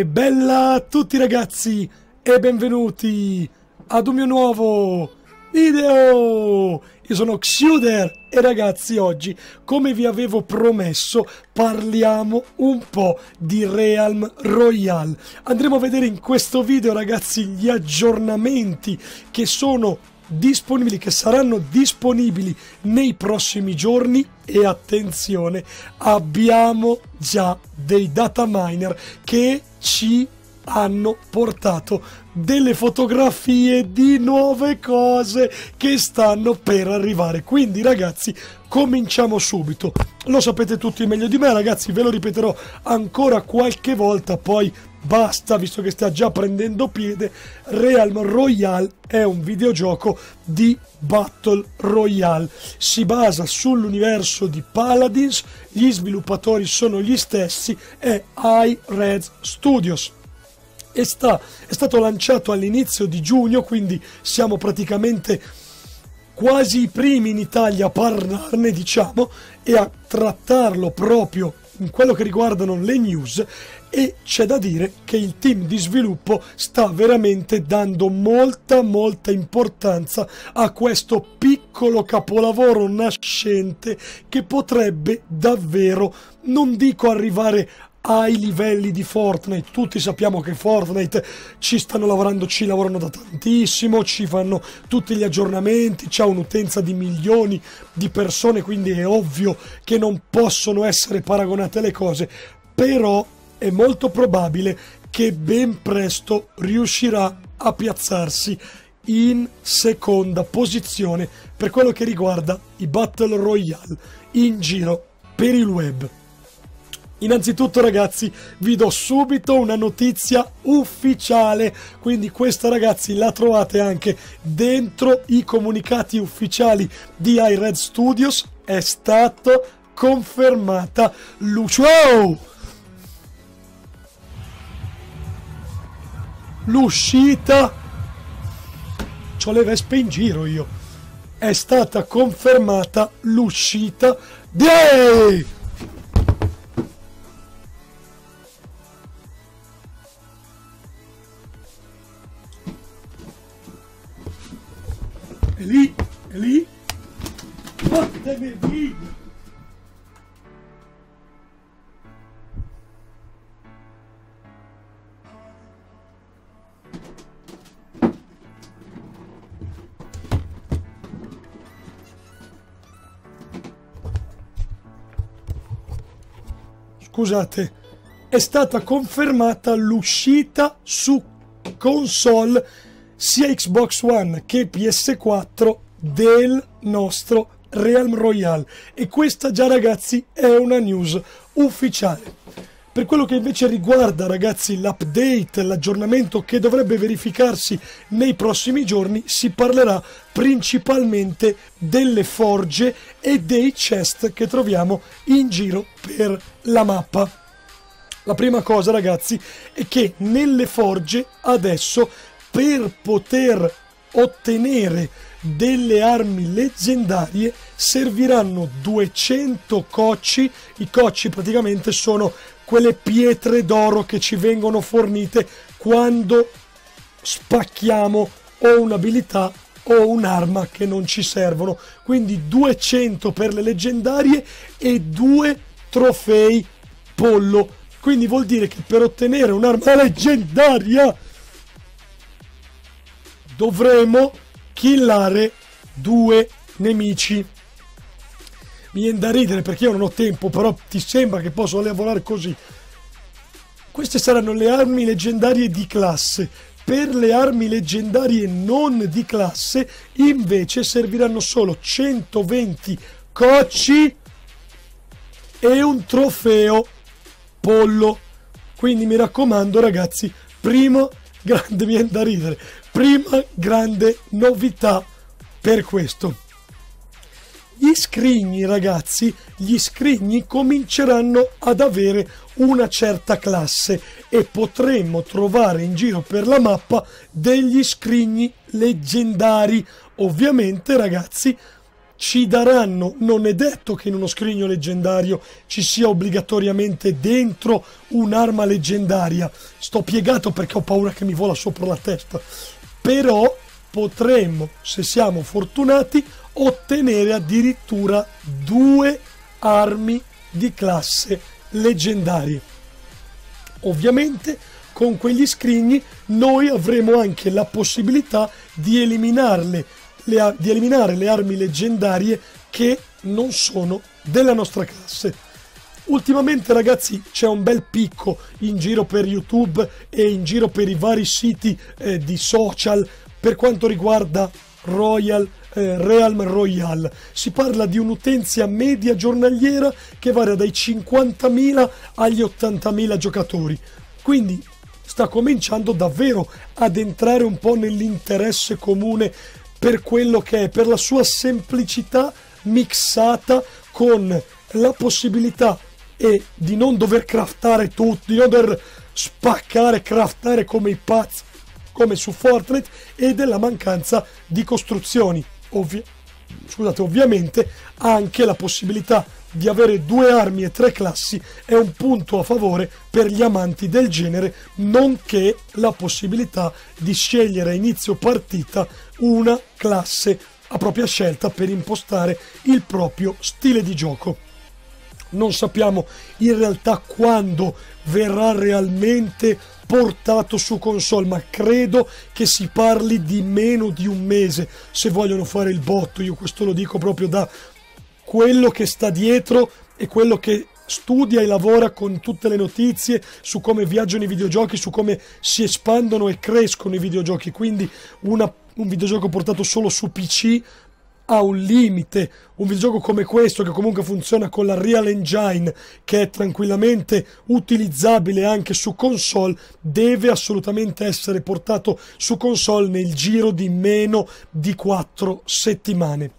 E bella a tutti ragazzi e benvenuti ad un mio nuovo video. Io sono Xiuder e ragazzi, oggi come vi avevo promesso parliamo un po' di Realm Royale. Andremo a vedere in questo video ragazzi gli aggiornamenti che sono disponibili, che saranno disponibili nei prossimi giorni. E attenzione, abbiamo già dei data miner che ci hanno portato delle fotografie di nuove cose che stanno per arrivare. Quindi ragazzi, cominciamo subito. Lo sapete tutti meglio di me ragazzi, ve lo ripeterò ancora qualche volta, poi basta, visto che sta già prendendo piede. Realm Royale è un videogioco di Battle Royale, si basa sull'universo di Paladins, gli sviluppatori sono gli stessi, è iRed Studios. È stato lanciato all'inizio di giugno, quindi siamo praticamente quasi i primi in Italia a parlarne, diciamo, e a trattarlo proprio in quello che riguardano le news. E c'è da dire che il team di sviluppo sta veramente dando molta importanza a questo piccolo capolavoro nascente che potrebbe davvero, non dico arrivare ai livelli di Fortnite, tutti sappiamo che Fortnite ci stanno lavorando, ci lavorano da tantissimo, ci fanno tutti gli aggiornamenti, c'è un'utenza di milioni di persone, quindi è ovvio che non possono essere paragonate le cose, però è molto probabile che ben presto riuscirà a piazzarsi in seconda posizione per quello che riguarda i Battle Royale in giro per il web. Innanzitutto ragazzi vi do subito una notizia ufficiale, quindi questa ragazzi la trovate anche dentro i comunicati ufficiali di iRed Studios, è stato confermata l'uscita, c'ho le vespe in giro io, è stata confermata l'uscita di... È lì? Vattene via! Scusate, è stata confermata l'uscita su console sia Xbox One che PS4 del nostro Realm Royale, e questa già ragazzi è una news ufficiale. Per quello che invece riguarda ragazzi l'update, l'aggiornamento che dovrebbe verificarsi nei prossimi giorni, si parlerà principalmente delle forge e dei chest che troviamo in giro per la mappa. La prima cosa ragazzi è che nelle forge adesso, per poter ottenere delle armi leggendarie, serviranno 200 cocci. I cocci praticamente sono quelle pietre d'oro che ci vengono fornite quando spacchiamo o un'abilità o un'arma che non ci servono, quindi 200 per le leggendarie e 2 trofei pollo. Quindi vuol dire che per ottenere un'arma leggendaria dovremo killare 2 nemici. Mi viene da ridere perché io non ho tempo, però ti sembra che posso lavorare così? Queste saranno le armi leggendarie di classe. Per le armi leggendarie non di classe invece serviranno solo 120 cocci e un trofeo pollo. Quindi mi raccomando ragazzi, prima grande novità per questo. Gli scrigni ragazzi, gli scrigni cominceranno ad avere una certa classe e potremmo trovare in giro per la mappa degli scrigni leggendari. Ovviamente ragazzi ci daranno, non è detto che in uno scrigno leggendario ci sia obbligatoriamente dentro un'arma leggendaria. Sto piegato perché ho paura che mi vola sopra la testa, però potremmo, se siamo fortunati, ottenere addirittura 2 armi di classe leggendarie. Ovviamente con quegli scrigni noi avremo anche la possibilità di eliminare le armi leggendarie che non sono della nostra classe. Ultimamente, ragazzi, c'è un bel picco in giro per YouTube e in giro per i vari siti di social per quanto riguarda Realm Royale. Si parla di un'utenza media giornaliera che varia dai 50.000 agli 80.000 giocatori, quindi sta cominciando davvero ad entrare un po' nell'interesse comune per quello che è, per la sua semplicità mixata con la possibilità e di non dover craftare tutto, di non dover spaccare, craftare come i pazzi come su Fortnite, e della mancanza di costruzioni. Ovviamente anche la possibilità di avere 2 armi e 3 classi è un punto a favore per gli amanti del genere, nonché la possibilità di scegliere a inizio partita una classe a propria scelta per impostare il proprio stile di gioco. Non sappiamo in realtà quando verrà realmente portato su console, ma credo che si parli di meno di un mese se vogliono fare il botto. Io questo lo dico proprio da quello che sta dietro e quello che studia e lavora con tutte le notizie su come viaggiano i videogiochi, su come si espandono e crescono i videogiochi. Quindi un videogioco portato solo su PC ha un limite. Un videogioco come questo, che comunque funziona con la Unreal Engine, che è tranquillamente utilizzabile anche su console, deve assolutamente essere portato su console nel giro di meno di 4 settimane.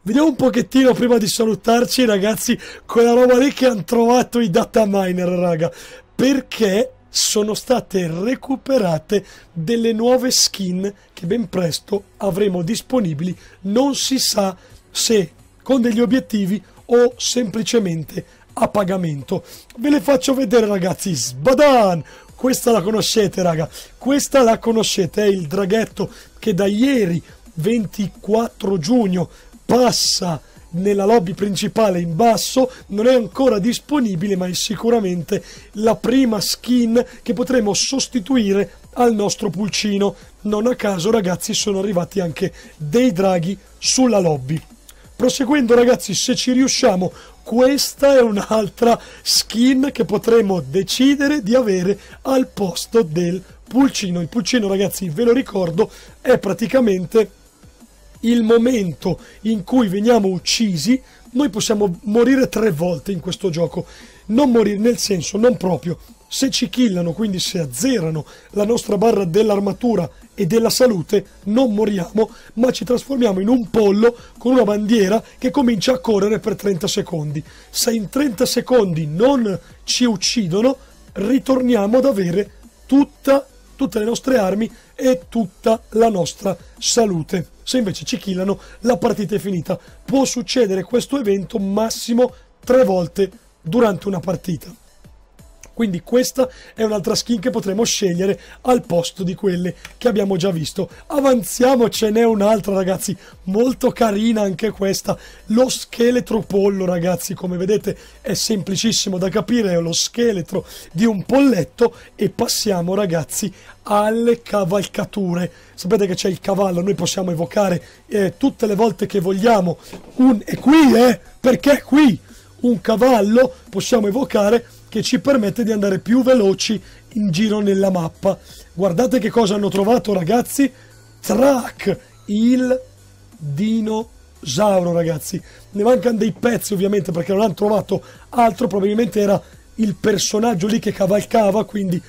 Vediamo un pochettino prima di salutarci, ragazzi, quella roba lì che hanno trovato i data miner, raga, perché sono state recuperate delle nuove skin che ben presto avremo disponibili, non si sa se con degli obiettivi o semplicemente a pagamento. Ve le faccio vedere, ragazzi. Sbadan! Questa la conoscete, raga, questa la conoscete, è il draghetto che da ieri 24 giugno passa nella lobby principale in basso. Non è ancora disponibile, ma è sicuramente la prima skin che potremo sostituire al nostro pulcino. Non a caso, ragazzi, sono arrivati anche dei draghi sulla lobby. Proseguendo, ragazzi, se ci riusciamo, questa è un'altra skin che potremo decidere di avere al posto del pulcino. Il pulcino, ragazzi, ve lo ricordo, è praticamente il momento in cui veniamo uccisi. Noi possiamo morire 3 volte in questo gioco, non morire nel senso, non proprio, se ci killano, quindi se azzerano la nostra barra dell'armatura e della salute, non moriamo, ma ci trasformiamo in un pollo con una bandiera che comincia a correre per 30 secondi. Se in 30 secondi non ci uccidono, ritorniamo ad avere tutte le nostre armi e tutta la nostra salute. Se invece ci killano, la partita è finita. Può succedere questo evento massimo 3 volte durante una partita. Quindi questa è un'altra skin che potremo scegliere al posto di quelle che abbiamo già visto. Avanziamo, ce n'è un'altra, ragazzi, molto carina anche questa, lo scheletro pollo. Ragazzi, come vedete è semplicissimo da capire, è lo scheletro di un polletto. E passiamo, ragazzi, alle cavalcature. Sapete che c'è il cavallo, noi possiamo evocare tutte le volte che vogliamo un cavallo possiamo evocare, che ci permette di andare più veloci in giro nella mappa. Guardate che cosa hanno trovato, ragazzi. Track, il dinosauro, ragazzi. Ne mancano dei pezzi, ovviamente, perché non hanno trovato altro. Probabilmente era il personaggio lì che cavalcava, quindi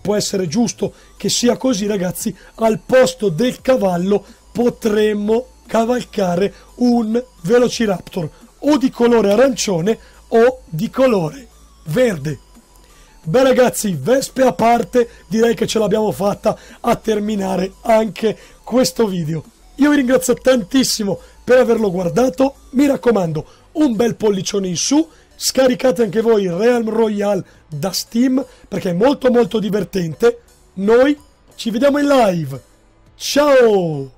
può essere giusto che sia così, ragazzi. Al posto del cavallo potremmo cavalcare un velociraptor, o di colore arancione o di colore verde. Beh, ragazzi, vespe a parte, direi che ce l'abbiamo fatta a terminare anche questo video. Io vi ringrazio tantissimo per averlo guardato, mi raccomando un bel pollicione in su, scaricate anche voi Realm Royale da Steam perché è molto molto divertente. Noi ci vediamo in live, ciao!